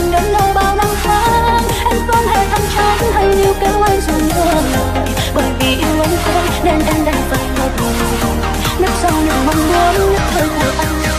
anh đến đâu bao năm tháng, em không hề thăng trách hay níu kéo anh rồi nữa. Bởi vì yêu anh thôi nên em đành phải thôi buồn. Nước sâu những mong muốn, nước hơi của anh cần chờ.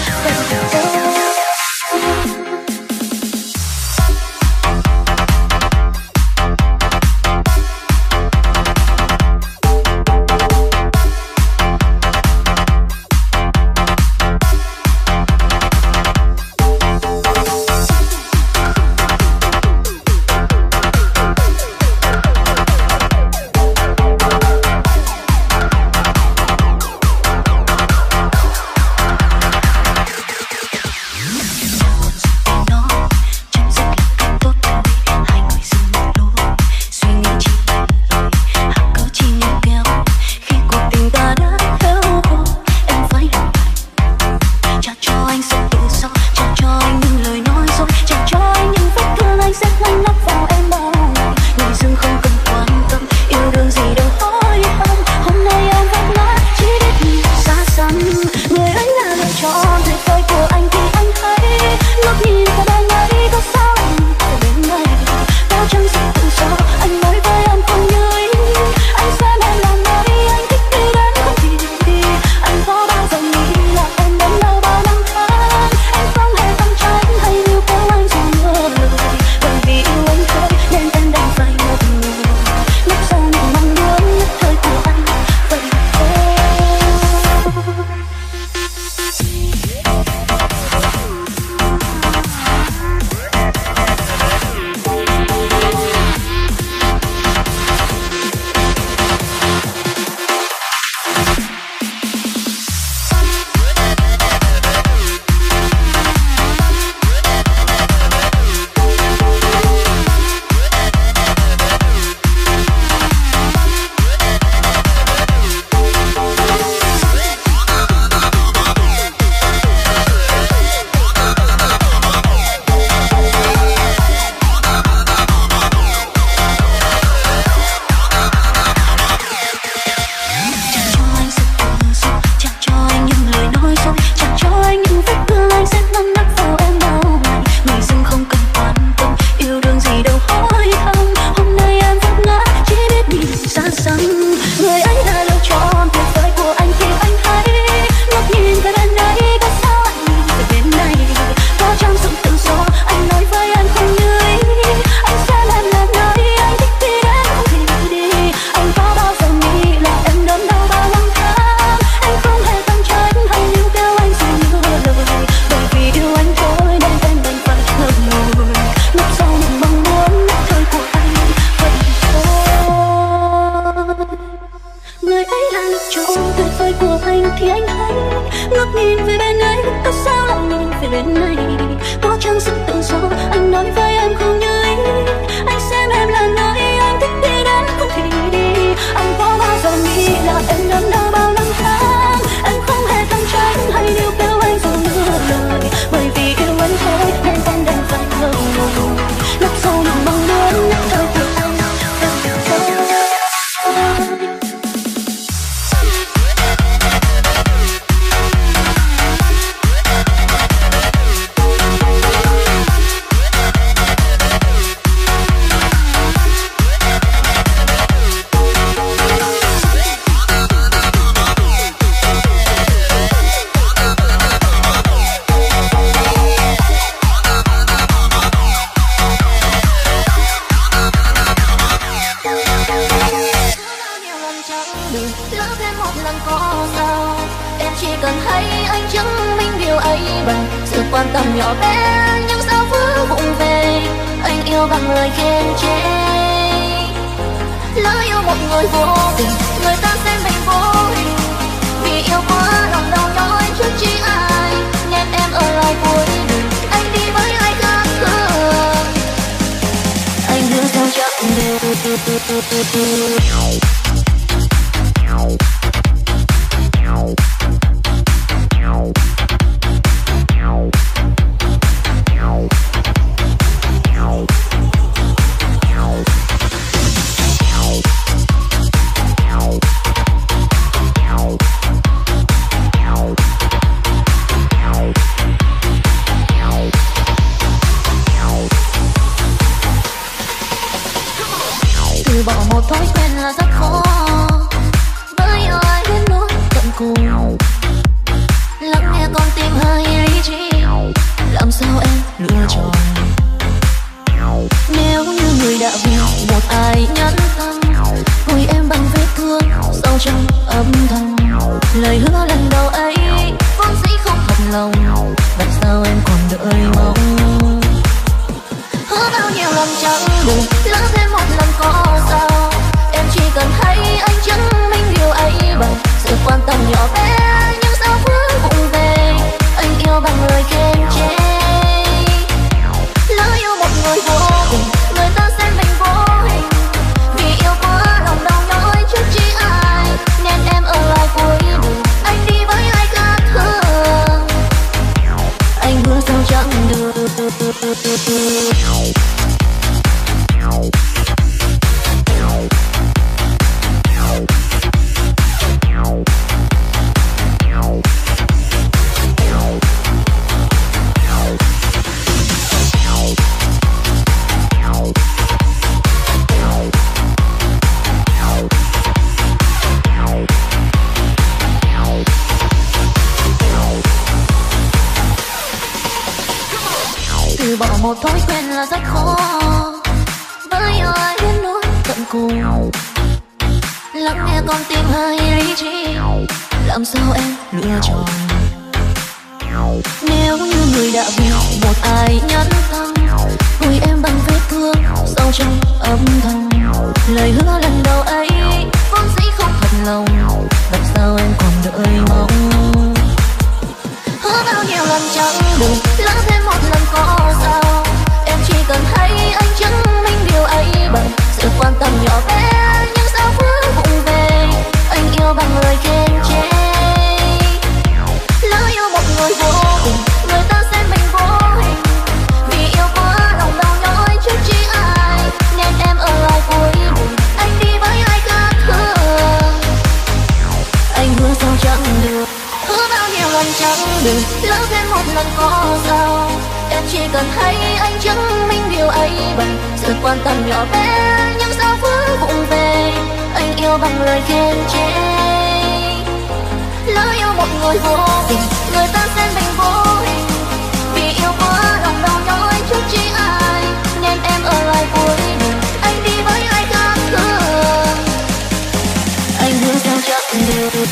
từ bỏ một thói quen là rất khó, với ai đến nỗi tận cùng. Lắng nghe con tim hay lý trí, làm sao em lựa chọn? Nếu như người đã vì một ai nhẫn tâm, hồi em bằng vết thương sâu trong âm thầm. Lời hứa lần đầu ấy vốn dĩ không thật lòng, tại sao em còn đợi mong? Hứa bao nhiêu lần chẳng đủ, lỡ thêm một lần có sao? Em chỉ cần thấy anh chứng minh điều ấy bằng sự quan tâm nhỏ bé, nhưng sao cứ vụng về anh yêu bằng lời khen chê. Lỡ yêu một người vô tình, người ta xem mình vô hình, vì yêu quá lòng đau nhói trước chi ai, nên em ở lại cuối đường, anh đi với ai khác thường. Anh hứa sao chẳng được. Bỏ một thói quen là rất khó, với ai đến nỗi tận cùng. Lắng nghe con tim hay lý trí, làm sao em lựa chọn? Nếu như người đã vì một ai nhẫn tâm, vùi em bằng vết thương sâu trong âm thầm. Lời hứa lần đầu ấy vốn dĩ không thật lòng, tại sao em còn đợi mong? Hứa bao nhiêu lần chẳng đủ, lỡ thêm một lần có sao? Em chỉ cần thấy anh chứng minh điều ấy bằng sự quan tâm nhỏ bé, nhưng sao cứ vụng về anh yêu bằng lời khen chê. Lỡ yêu một người vô tình, người ta xem mình vô hình, vì yêu quá lòng đau nhói trước chi ai, nên em ở lại cuối cùng, anh đi với ai khác thường. Anh hứa sao chẳng được, chẳng đừng lỡ thêm một lần có sao? Em chỉ cần thấy anh chứng minh điều ấy bằng sự quan tâm nhỏ bé, nhưng sao cứ vụng về anh yêu bằng lời khen chê. Lỡ yêu một người vô tình, người ta xem mình vô hình, vì yêu quá lòng đau nhói trước chi ai, nên em ở lại cuối đường, anh đi với ai khác thường. Anh hứa sao chẳng được.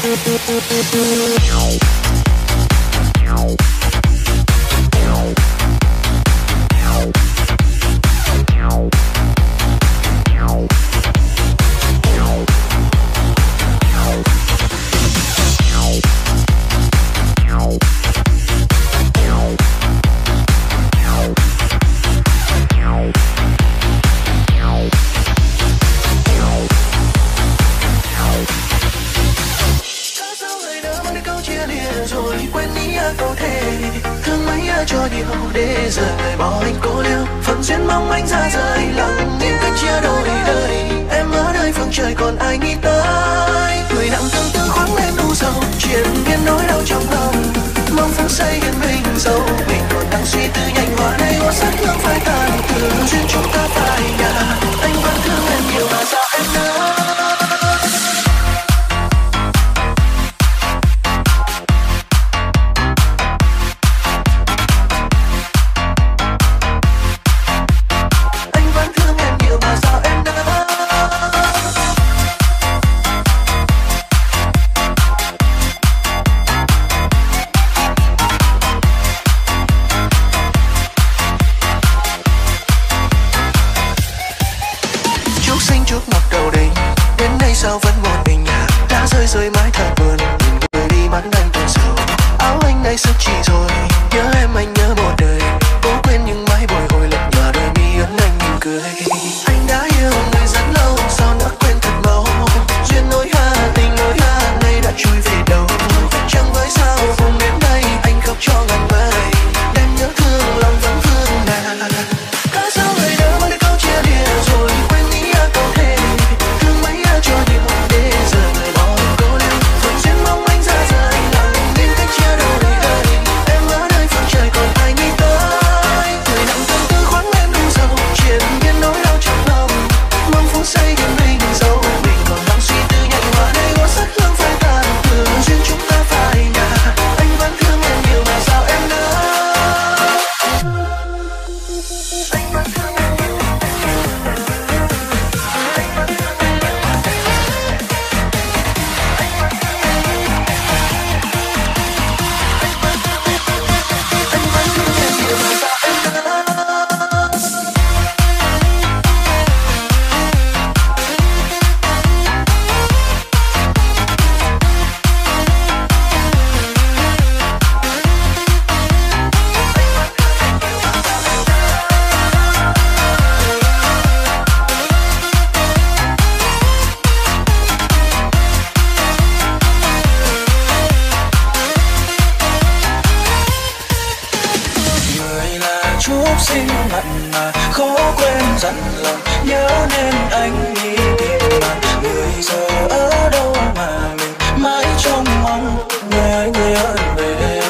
chút xíu mặn mà khó quên dặn lòng, nhớ nên anh đi tìm bạn. Người giờ ở đâu mà mình mãi trong mong người ơi về.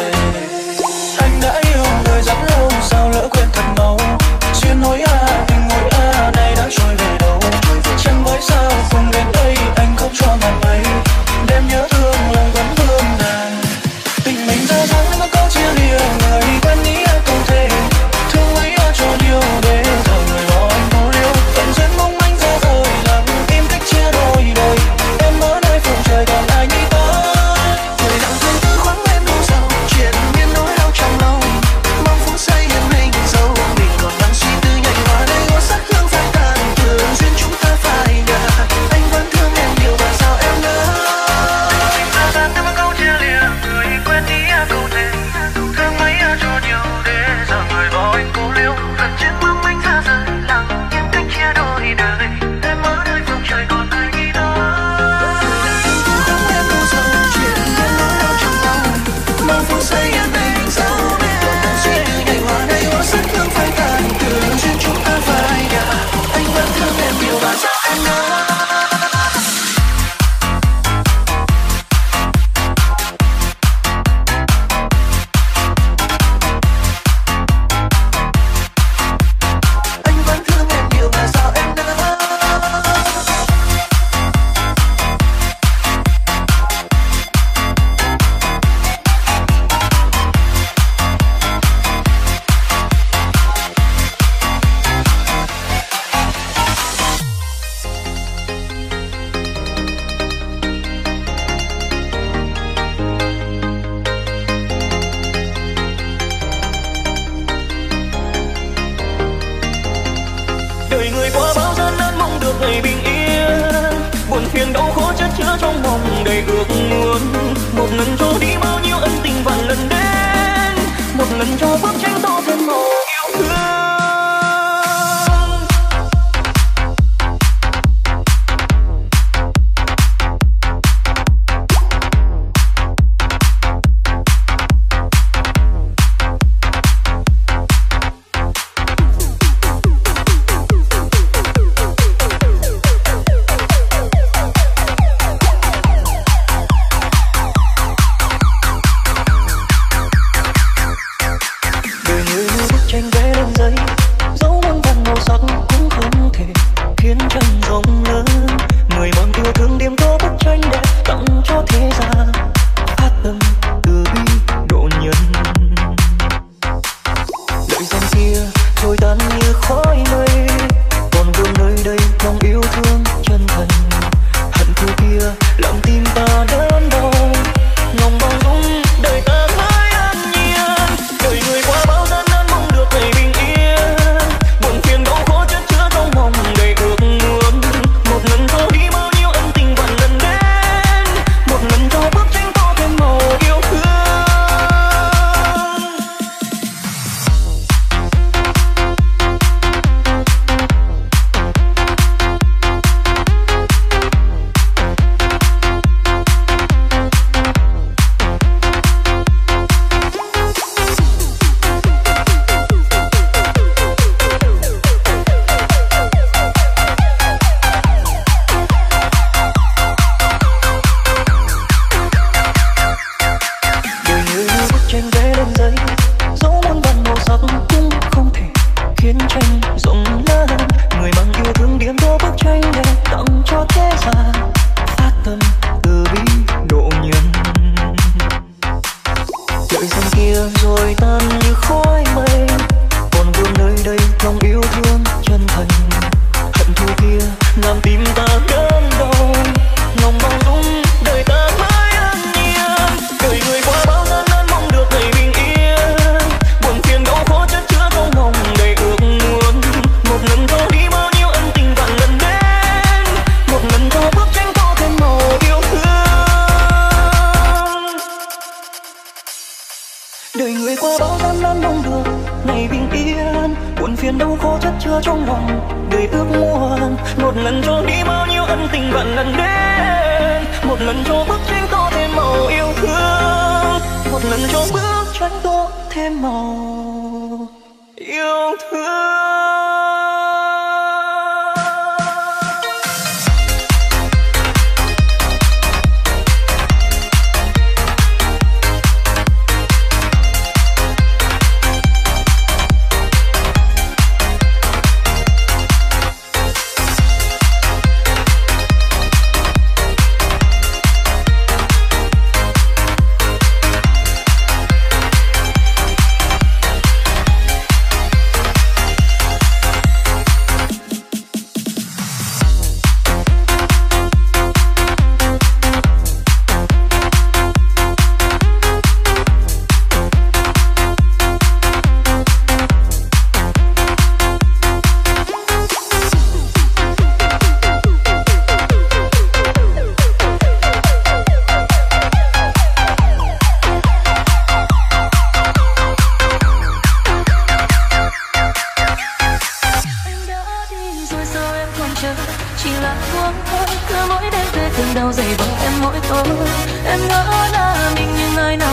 Anh đã yêu người rất lâu, sao lỡ quên thật mau. Xuyên nỗi a, tình nỗi a này đã trôi về đâu. Chẳng với sao cùng đến đây anh không cho màn ấy. Đêm nhớ thương lời vẫn thương nàng. Tình mình ra dáng nó có chia lìa người quen nghĩ ai không thể. Thương ấy ở cho điều để giờ người đó anh có liêu. Tận duyên mong anh ra rời làm tim cách chia đôi đời. Em ở nơi vùng trời còn ai nghĩ tới. Người đặng thương tư khoáng em đâu sao chuyện miên nỗi đau trong lòng. Mong phút say hiền mình dâu mình còn đang suy tư nhảy hoa đây có sắc hương phai tàn thường duyên chúng ta phải nhà. Anh vẫn thương em nhiều và sao em ngỡ. Tình ra dáng em câu chia lìa người quen nghĩ ai không thể. Thương mấy ai cho điều để giờ người bỏ anh cô liêu. Tận duyên mong anh ra rời làm tim cách chia đôi đời. Em ở nơi vùng trời còn ai nghĩ tới. Mong phút say em bên dấu mẹ còn đang suy tư ngày hoa đây có sắc hương phai tàn thường duyên chúng ta phải nhà. Anh vẫn thương em nhiều và sao em ngỡ. Anh vẫn thương em nhiều và sao em ngỡ. Đời người qua bao gian nan mong được ngày bình yên. Buồn phiền đau khổ chất chứa trong lòng đầy ước muốn. Một lần cho đi bao nhiêu ân tình vạn lần đến. Một lần cho bức tranh tô thêm màu yêu thương. Đời người như bức tranh vẽ lên giấy, dấu muôn vàn màu sắc cũng không thể khiến tranh rộng lớn. Người mang yêu thương điểm tô bức tranh đẹp tặng cho thế gian. Phát tâm từ bi độ nhân. Đời gian kia trôi tan như khói mây, còn vương nơi đây lòng yêu thương chân thành. Hận thù kia làm tim ta đớn đau, lòng bao dung đời ta mãi an nhiên. Đời người qua bao gian nan mong được ngày bình yên. Buồn phiền đau khổ chất chứa trong lòng đầy ước muốn. Một lần cho đi bao nhiêu ân tình vạn lần đến. Một lần cho bức tranh tô thêm màu yêu thương. Đời người như bức tranh vẽ lên giấy, dấu muôn vàn màu sắc cũng không thể khiến tranh rộng lớn. Người mang yêu thương điểm tô bức tranh đẹp tặng cho thế gian. Phát tâm từ bi độ nhân. Đời gian kia rồi tan như khói mây, còn vương nơi đây lòng yêu thương chân thành. Hận thù kia làm tim ta đớn đau, lòng bao dung đời ta mãi an nhiên. Đời người qua bao gian nan mong được ngày bình yên. Buồn phiền đau khổ chất chứa trong lòng đầy ước muốn. Một lần cho đi bao nhiêu ân tình vạn lần đến. Một lần cho bức tranh tô thêm màu yêu thương. Đời người qua bao gian nan mong được ngày bình yên. Buồn phiền đau khổ chất chứa trong lòng đầy ước muốn. Một lần cho đi bao nhiêu ân tình vạn lần đến. Một lần cho bức tranh tô thêm màu yêu thương. Một lần cho bức tranh tô thêm màu yêu thương. Em ngỡ là mình như ai nào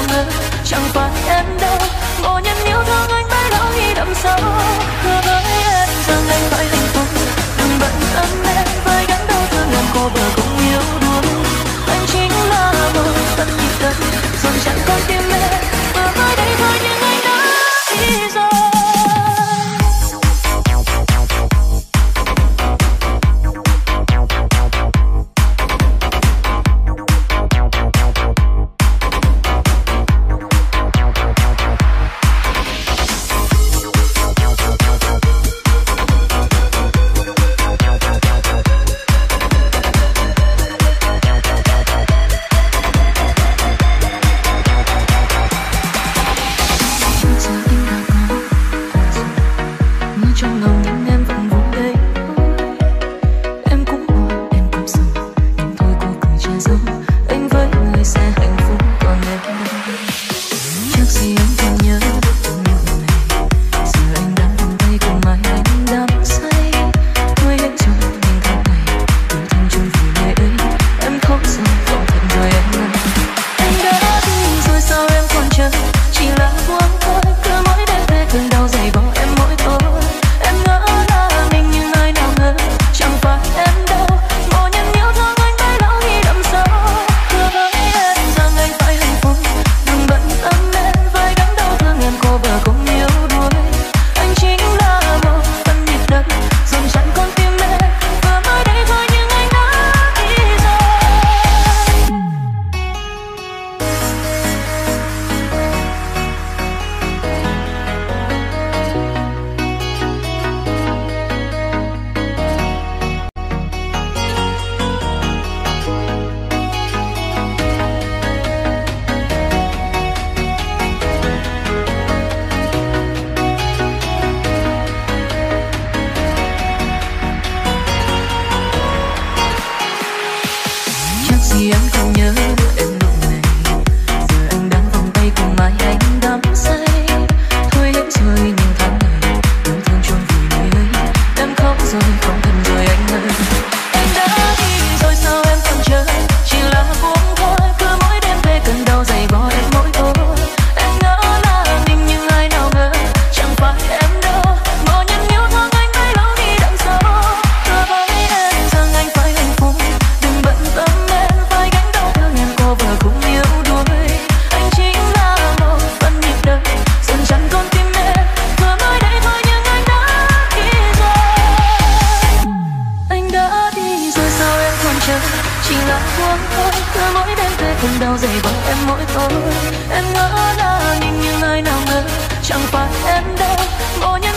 ngờ, chẳng phải em đâu.